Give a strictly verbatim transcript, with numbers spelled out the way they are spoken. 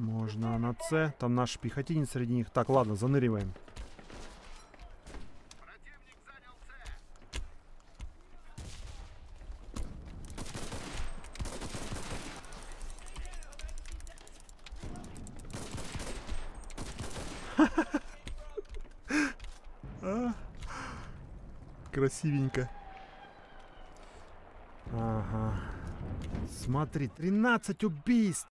Можно на С. Там наш пехотинец среди них. Так, ладно, заныриваем. Красивенько. Ага. Смотри, тринадцать убийств.